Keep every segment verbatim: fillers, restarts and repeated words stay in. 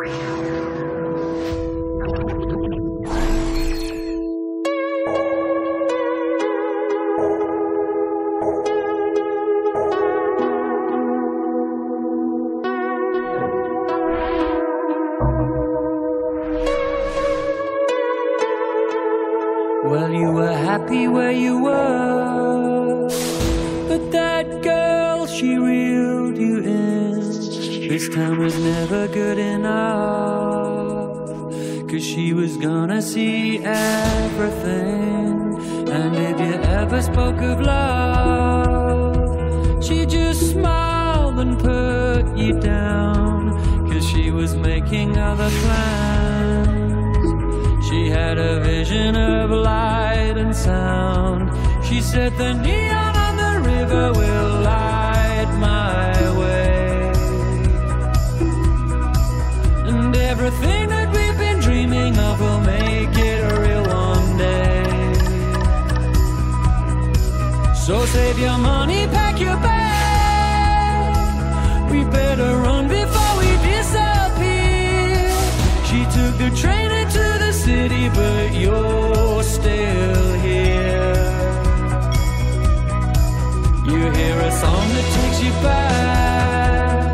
Well, you were happy where you were, but that girl, she reeled you in. This time was never good enough, 'cause she was gonna see everything. And if you ever spoke of love, she just smiled and put you down, 'cause she was making other plans. She had a vision of light and sound. She said the neon on the river will light my way, and everything that we've been dreaming of will make it real one day. So save your money, pack your bag, we better run before we disappear. She took the train into the city, but you're still here. You hear a song that takes you back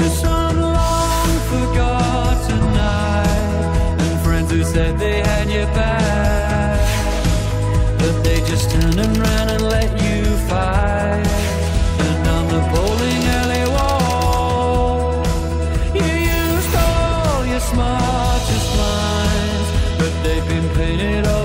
to some long forgotten night, and friends who said they had your back, but they just turned and ran and let you fight. And on the bowling alley wall, you used all your smartest minds, they've been painted all